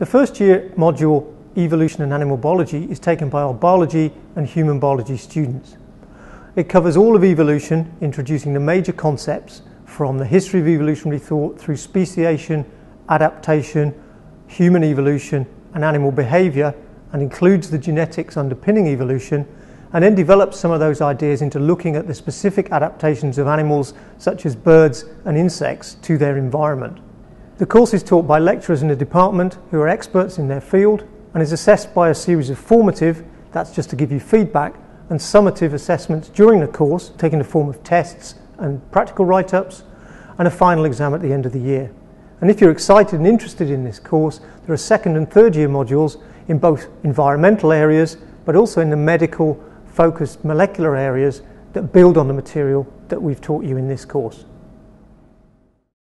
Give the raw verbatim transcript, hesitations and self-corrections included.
The first year module, Evolution and Animal Biology, is taken by our biology and human biology students. It covers all of evolution, introducing the major concepts from the history of evolutionary thought through speciation, adaptation, human evolution and animal behaviour, and includes the genetics underpinning evolution, and then develops some of those ideas into looking at the specific adaptations of animals such as birds and insects to their environment. The course is taught by lecturers in the department who are experts in their field and is assessed by a series of formative, that's just to give you feedback, and summative assessments during the course, taking the form of tests and practical write-ups, and a final exam at the end of the year. And if you're excited and interested in this course, there are second and third year modules in both environmental areas, but also in the medical focused molecular areas that build on the material that we've taught you in this course.